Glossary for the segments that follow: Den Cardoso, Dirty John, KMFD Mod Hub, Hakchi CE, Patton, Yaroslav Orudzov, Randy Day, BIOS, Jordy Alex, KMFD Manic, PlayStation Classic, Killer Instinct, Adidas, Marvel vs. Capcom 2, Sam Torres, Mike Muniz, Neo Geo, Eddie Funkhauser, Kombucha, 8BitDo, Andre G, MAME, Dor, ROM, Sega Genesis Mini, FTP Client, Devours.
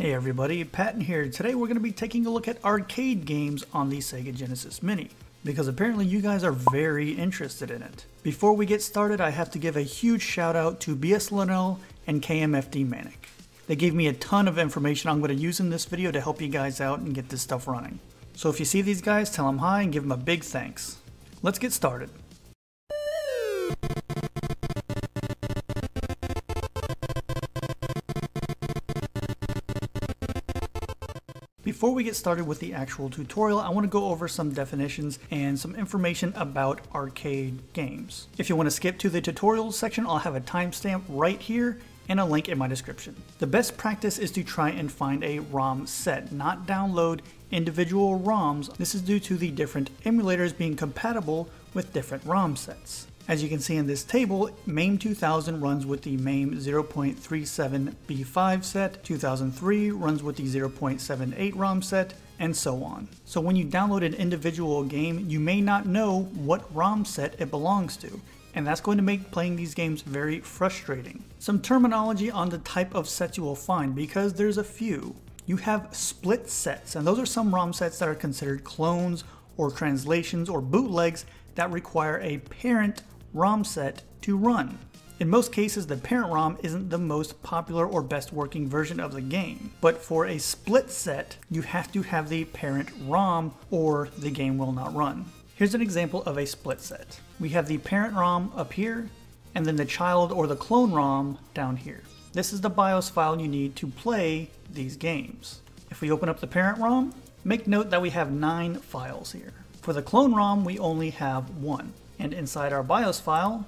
Hey everybody, Patton here. Today we're going to be taking a look at arcade games on the Sega Genesis Mini, because apparently you guys are very interested in it. Before we get started, I have to give a huge shout out to BS Linnell and KMFD Manic. They gave me a ton of information I'm going to use in this video to help you guys out and get this stuff running. So if you see these guys, tell them hi and give them a big thanks. Let's get started. Before we get started with the actual tutorial, I want to go over some definitions and some information about arcade games. If you want to skip to the tutorials section, I'll have a timestamp right here and a link in my description. The best practice is to try and find a ROM set, not download individual ROMs. This is due to the different emulators being compatible with different ROM sets. As you can see in this table, MAME 2000 runs with the MAME 0.37B5 set, 2003 runs with the 0.78 ROM set, and so on. So when you download an individual game, you may not know what ROM set it belongs to, and that's going to make playing these games very frustrating. Some terminology on the type of sets you will find, because there's a few. You have split sets, and those are some ROM sets that are considered clones or translations or bootlegs that require a parent ROM set to run. In most cases, the parent ROM isn't the most popular or best working version of the game, but for a split set, you have to have the parent ROM or the game will not run. Here's an example of a split set. We have the parent ROM up here, and then the child or the clone ROM down here. This is the BIOS file you need to play these games. If we open up the parent ROM, make note that we have 9 files here. For the clone ROM, we only have 1. And inside our BIOS file,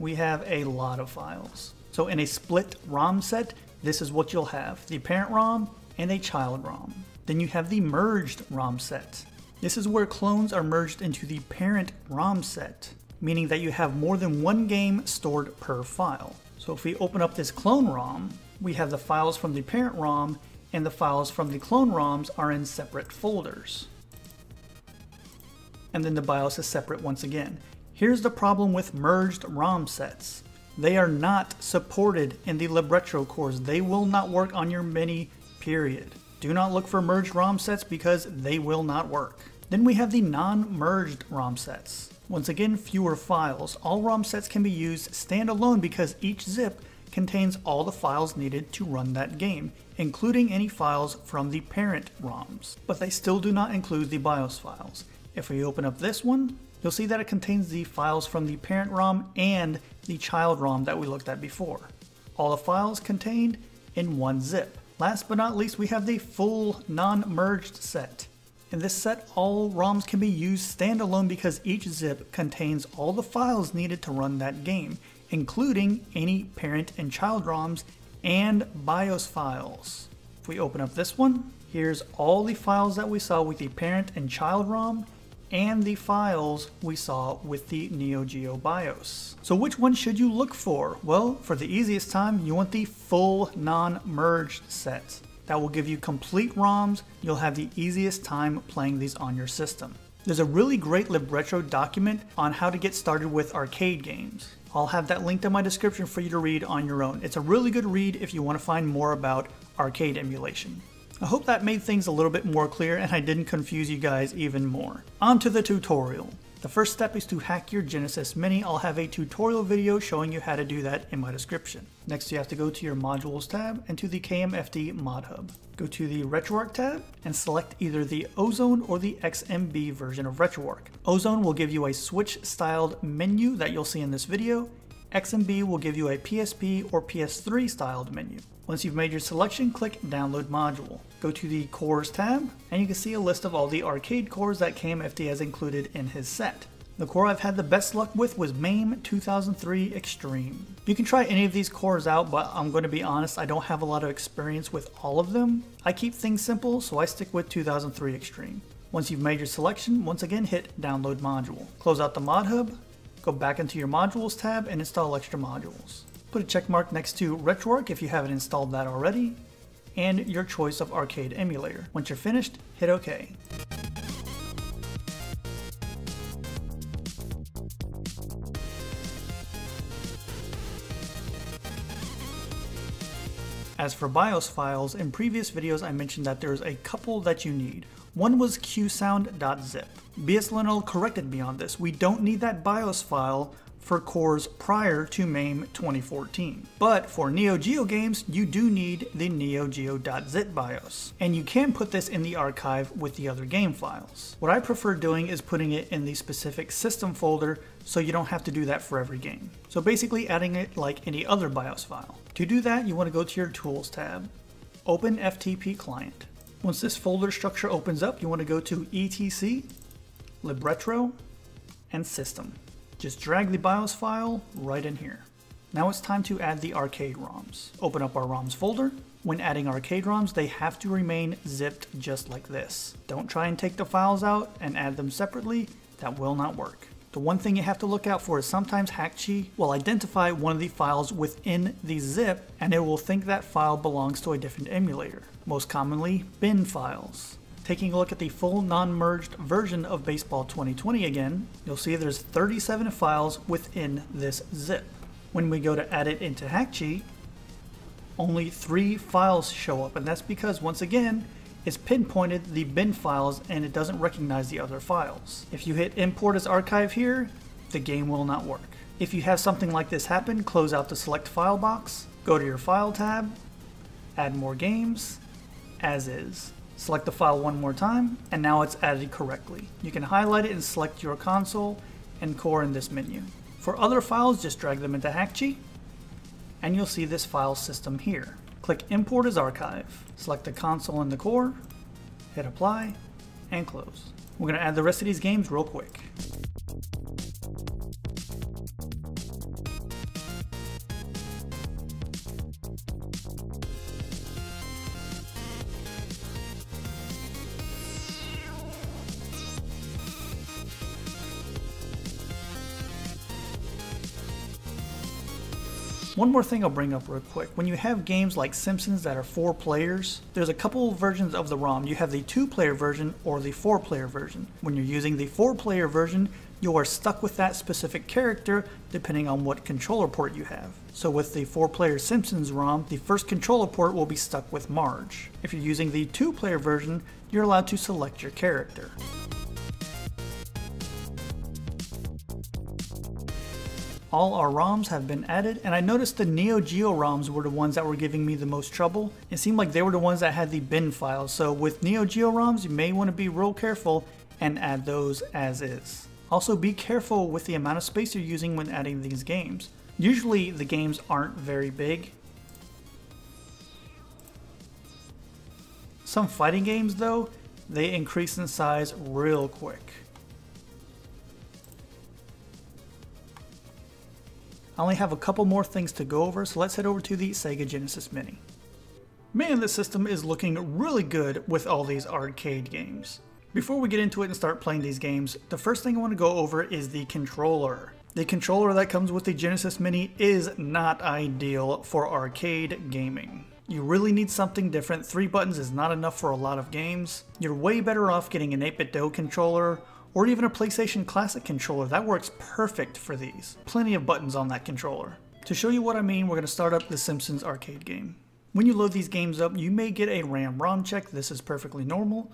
we have a lot of files. So in a split ROM set, this is what you'll have: the parent ROM and a child ROM. Then you have the merged ROM set. This is where clones are merged into the parent ROM set, meaning that you have more than one game stored per file. So if we open up this clone ROM, we have the files from the parent ROM and the files from the clone ROMs are in separate folders. And then the BIOS is separate once again. Here's the problem with merged ROM sets. They are not supported in the Libretro cores. They will not work on your Mini, period. Do not look for merged ROM sets because they will not work. Then we have the non-merged ROM sets. Once again, fewer files. All ROM sets can be used standalone because each zip contains all the files needed to run that game, including any files from the parent ROMs. But they still do not include the BIOS files. If we open up this one, you'll see that it contains the files from the parent ROM and the child ROM that we looked at before. All the files contained in one zip. Last but not least, we have the full non-merged set. In this set, all ROMs can be used standalone because each zip contains all the files needed to run that game, including any parent and child ROMs and BIOS files. If we open up this one, here's all the files that we saw with the parent and child ROM, and the files we saw with the Neo Geo BIOS. So which one should you look for? Well, for the easiest time, you want the full non-merged set. That will give you complete ROMs. You'll have the easiest time playing these on your system. There's a really great Libretro document on how to get started with arcade games. I'll have that linked in my description for you to read on your own. It's a really good read if you want to find more about arcade emulation. I hope that made things a little bit more clear and I didn't confuse you guys even more. On to the tutorial. The first step is to hack your Genesis Mini. I'll have a tutorial video showing you how to do that in my description. Next, you have to go to your modules tab and to the KMFD Mod Hub. Go to the RetroArch tab and select either the Ozone or the XMB version of RetroArch. Ozone will give you a Switch-styled menu that you'll see in this video. XMB will give you a PSP or PS3 styled menu. Once you've made your selection, click Download Module. Go to the Cores tab, and you can see a list of all the arcade cores that KMFD has included in his set. The core I've had the best luck with was MAME 2003 Extreme. You can try any of these cores out, but I'm going to be honest, I don't have a lot of experience with all of them. I keep things simple, so I stick with 2003 Extreme. Once you've made your selection, once again hit Download Module. Close out the Mod Hub, go back into your Modules tab and install extra modules. Put a check mark next to RetroArch if you haven't installed that already, and your choice of arcade emulator. Once you're finished, hit OK. As for BIOS files, in previous videos I mentioned that there's a couple that you need. One was qsound.zip. BS Linnell corrected me on this. We don't need that BIOS file for cores prior to MAME 2014. But for Neo Geo games, you do need the Neo Geo.zip BIOS. And you can put this in the archive with the other game files. What I prefer doing is putting it in the specific system folder so you don't have to do that for every game. So basically adding it like any other BIOS file. To do that, you want to go to your Tools tab, open FTP Client. Once this folder structure opens up, you want to go to etc, Libretro, and System. Just drag the BIOS file right in here. Now it's time to add the arcade ROMs. Open up our ROMs folder. When adding arcade ROMs, they have to remain zipped just like this. Don't try and take the files out and add them separately. That will not work. The one thing you have to look out for is sometimes Hakchi will identify one of the files within the zip and it will think that file belongs to a different emulator. Most commonly, bin files. Taking a look at the full non-merged version of Baseball 2020 again, you'll see there's 37 files within this zip. When we go to add it into Hakchi, only 3 files show up, and that's because, once again, it's pinpointed the bin files and it doesn't recognize the other files. If you hit import as archive here, the game will not work. If you have something like this happen, close out the select file box, go to your file tab, add more games, as is. Select the file one more time, and now it's added correctly. You can highlight it and select your console and core in this menu. For other files, just drag them into Hakchi, and you'll see this file system here. Click Import as Archive. Select the console and the core, hit Apply, and close. We're going to add the rest of these games real quick. One more thing I'll bring up real quick. When you have games like Simpsons that are 4 players, there's a couple versions of the ROM. You have the 2-player version or the 4-player version. When you're using the 4-player version, you are stuck with that specific character depending on what controller port you have. So with the 4-player Simpsons ROM, the first controller port will be stuck with Marge. If you're using the 2-player version, you're allowed to select your character. All our ROMs have been added, and I noticed the Neo Geo ROMs were the ones that were giving me the most trouble. It seemed like they were the ones that had the bin files, so with Neo Geo ROMs, you may want to be real careful and add those as is. Also, be careful with the amount of space you're using when adding these games. Usually, the games aren't very big. Some fighting games, though, they increase in size real quick. I only have a couple more things to go over, so let's head over to the Sega Genesis Mini. Man, this system is looking really good with all these arcade games. Before we get into it and start playing these games, the first thing I want to go over is the controller. The controller that comes with the Genesis Mini is not ideal for arcade gaming. You really need something different. 3 buttons is not enough for a lot of games. You're way better off getting an 8BitDo controller, or even a PlayStation Classic controller. That works perfect for these. Plenty of buttons on that controller. To show you what I mean, we're going to start up the Simpsons arcade game. When you load these games up, you may get a RAM ROM check. This is perfectly normal.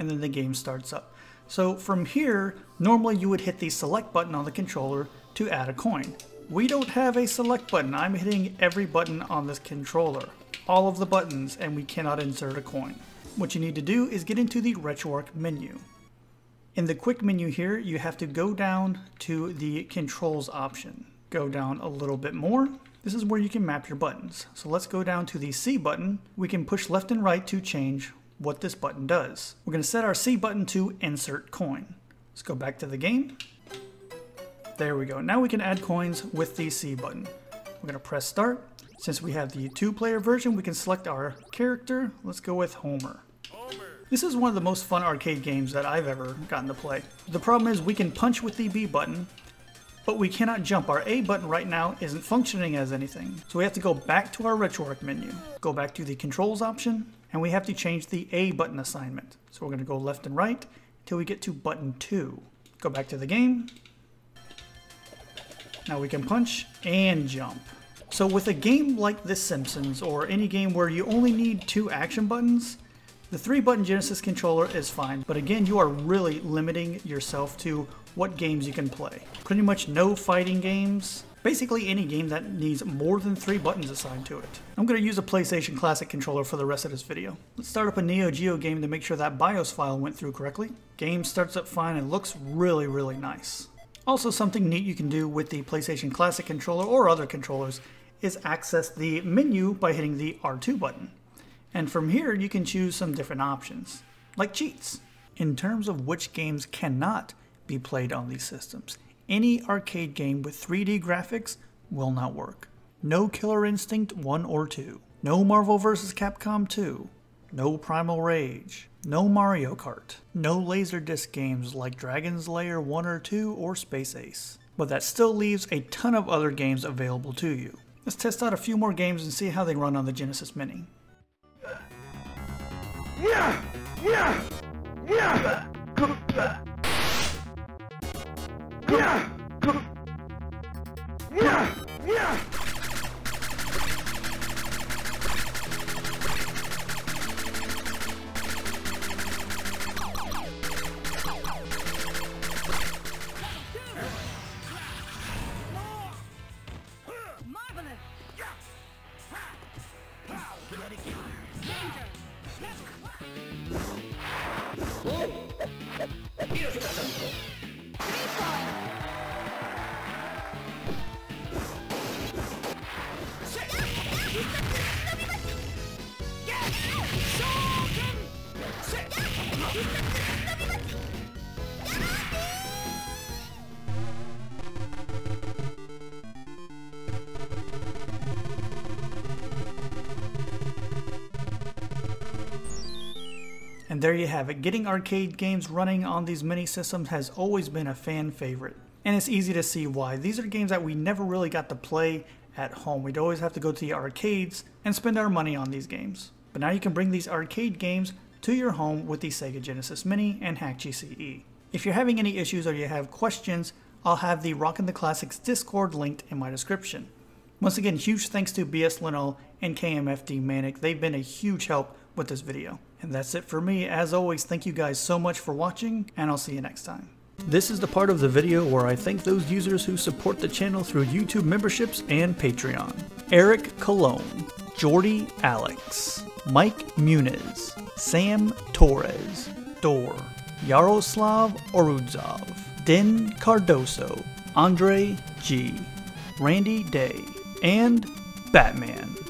And then the game starts up. So from here, normally you would hit the select button on the controller to add a coin. We don't have a select button. I'm hitting every button on this controller. All of the buttons, and we cannot insert a coin. What you need to do is get into the RetroArch menu. In the quick menu here, you have to go down to the controls option. Go down a little bit more. This is where you can map your buttons. So let's go down to the C button. We can push left and right to change what this button does. We're going to set our C button to insert coin. Let's go back to the game. There we go. Now we can add coins with the C button. We're going to press start. Since we have the 2-player version, we can select our character. Let's go with Homer. This is one of the most fun arcade games that I've ever gotten to play. The problem is we can punch with the B button, but we cannot jump. Our A button right now isn't functioning as anything. So we have to go back to our RetroArch menu, go back to the controls option, and we have to change the A button assignment. So we're going to go left and right until we get to button 2. Go back to the game. Now we can punch and jump. So with a game like The Simpsons, or any game where you only need 2 action buttons, the 3-button Genesis controller is fine, but again, you are really limiting yourself to what games you can play. Pretty much no fighting games, basically any game that needs more than 3 buttons assigned to it. I'm going to use a PlayStation Classic controller for the rest of this video. Let's start up a Neo Geo game to make sure that BIOS file went through correctly. Game starts up fine and looks really, really nice. Also, something neat you can do with the PlayStation Classic controller or other controllers is access the menu by hitting the R2 button. And from here, you can choose some different options, like cheats. In terms of which games cannot be played on these systems, any arcade game with 3D graphics will not work. No Killer Instinct 1 or 2. No Marvel vs. Capcom 2. No Primal Rage. No Mario Kart. No Laserdisc games like Dragon's Lair 1 or 2 or Space Ace. But that still leaves a ton of other games available to you. Let's test out a few more games and see how they run on the Genesis Mini. And there you have it. Getting arcade games running on these mini systems has always been a fan favorite. And it's easy to see why. These are games that we never really got to play at home. We'd always have to go to the arcades and spend our money on these games. But now you can bring these arcade games to your home with the Sega Genesis Mini and Hakchi CE. If you're having any issues or you have questions, I'll have the Rockin' the Classics Discord linked in my description. Once again, huge thanks to BS Linnell and KMFD Manic. They've been a huge help with this video. And that's it for me. As always, thank you guys so much for watching, and I'll see you next time. This is the part of the video where I thank those users who support the channel through YouTube memberships and Patreon. Eric Cologne, Jordy Alex, Mike Muniz, Sam Torres, Dor, Yaroslav Orudzov, Den Cardoso, Andre G, Randy Day, and Batman.